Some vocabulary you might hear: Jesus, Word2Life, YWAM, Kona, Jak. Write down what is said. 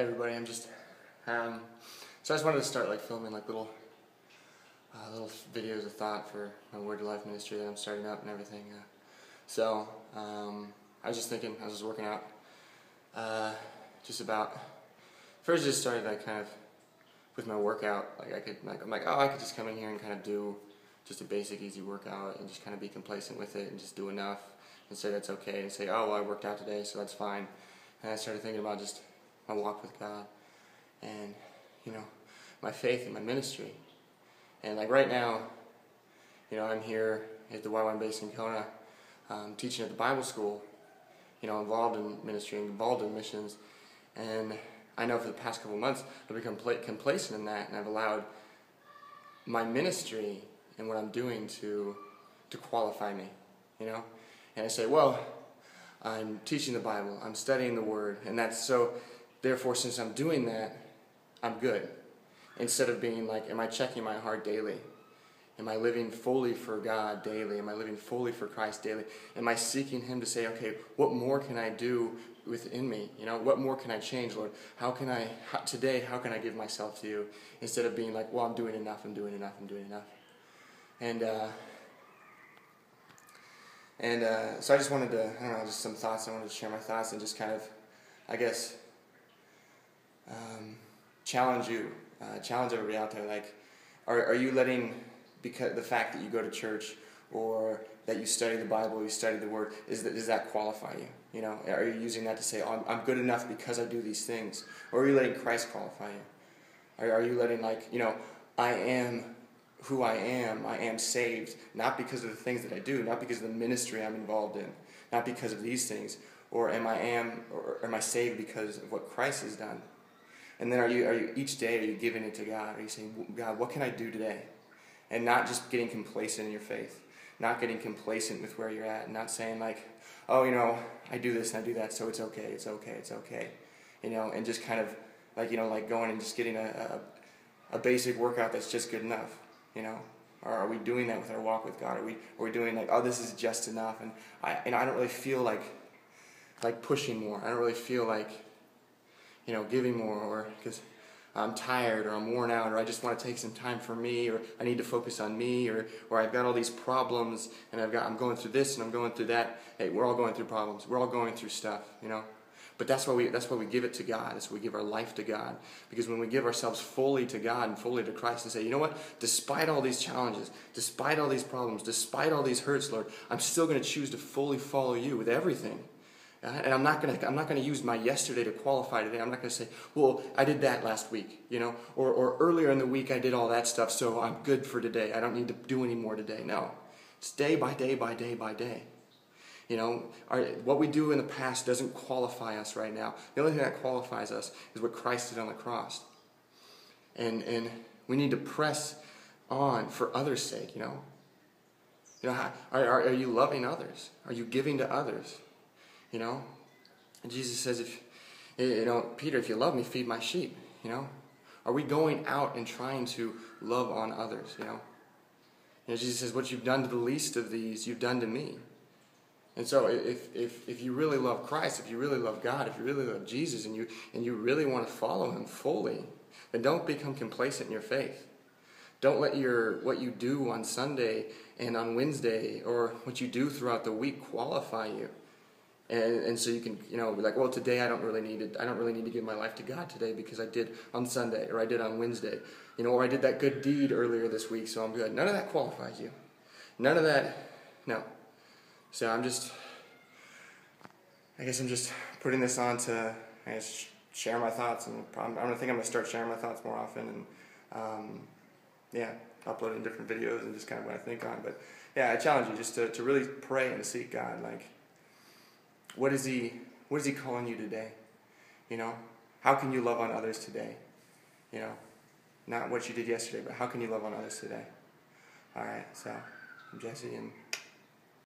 Hey everybody, I'm just so I just wanted to start like filming like little videos of thought for my Word to Life ministry that I'm starting up and everything. I was just thinking, I was just working out just about first just started like kind of with my workout, like I could just come in here and kind of do just a basic easy workout and just kind of be complacent with it and just do enough and say that's okay and say, oh well, I worked out today so that's fine. And I started thinking about just my walk with God and, you know, my faith in my ministry. And like right now, you know, I'm here at the YWAM base in Kona teaching at the Bible school, you know, involved in ministry and involved in missions. And I know for the past couple months I've become complacent in that, and I've allowed my ministry and what I'm doing to qualify me, you know. And I say, well, I'm teaching the Bible, I'm studying the Word, and that's so... Therefore, since I'm doing that, I'm good. Instead of being like, am I checking my heart daily? Am I living fully for God daily? Am I living fully for Christ daily? Am I seeking Him to say, okay, what more can I do within me? You know, what more can I change, Lord? How can I give myself to You? Instead of being like, well, I'm doing enough, I'm doing enough, I'm doing enough. So I just wanted to, I don't know, just some thoughts. I wanted to share my thoughts and just kind of, I guess, challenge you, challenge everybody out there. Like, are you letting, because the fact that you go to church or that you study the Bible, you study the Word, does that qualify you? You know, are you using that to say, oh, I'm good enough because I do these things? Or are you letting Christ qualify you? Are you letting, like, you know, I am who I am saved, not because of the things that I do, not because of the ministry I'm involved in, not because of these things, or am I saved because of what Christ has done? And then are you each day, are you giving it to God? Are you saying, God, what can I do today? And not just getting complacent in your faith, not getting complacent with where you're at, and not saying like, oh, you know, I do this and I do that, so it's okay, it's okay, it's okay. You know, and just kind of like, you know, like going and just getting a basic workout that's just good enough, you know? Or are we doing that with our walk with God? Are we doing like, oh, this is just enough, and I don't really feel like pushing more. I don't really feel like, you know, giving more, or because I'm tired or I'm worn out or I just want to take some time for me, or I need to focus on me, or I've got all these problems and I'm going through this and I'm going through that. Hey, we're all going through problems. We're all going through stuff, you know. But that's why we give it to God. That's why we give our life to God. Because when we give ourselves fully to God and fully to Christ and say, you know what, despite all these challenges, despite all these problems, despite all these hurts, Lord, I'm still going to choose to fully follow You with everything. And I'm not going to use my yesterday to qualify today. I'm not going to say, well, I did that last week, you know, or earlier in the week I did all that stuff, so I'm good for today. I don't need to do any more today. No, it's day by day by day by day. You know, what we do in the past doesn't qualify us right now. The only thing that qualifies us is what Christ did on the cross. And we need to press on for others' sake, you know. You know, are you loving others? Are you giving to others? You know, and Jesus says, if you know, Peter, if you love me, feed my sheep. You know, are we going out and trying to love on others? You know, and Jesus says, what you've done to the least of these, you've done to me. And so, if you really love Christ, if you really love God, if you really love Jesus, and you really want to follow Him fully, then don't become complacent in your faith. Don't let what you do on Sunday and on Wednesday, or what you do throughout the week, qualify you. And so you can, you know, be like, well, today I don't really need to give my life to God today because I did on Sunday, or I did on Wednesday, you know, or I did that good deed earlier this week, so I'm good. None of that qualifies you. None of that, no. So I guess I'm just putting this on to, I guess, share my thoughts, and I'm going to start sharing my thoughts more often, and yeah, uploading different videos and just kind of what I think on. But yeah, I challenge you just to really pray and seek God, like, What is he calling you today? You know, how can you love on others today? You know, not what you did yesterday, but how can you love on others today? All right, so I'm Jesse, and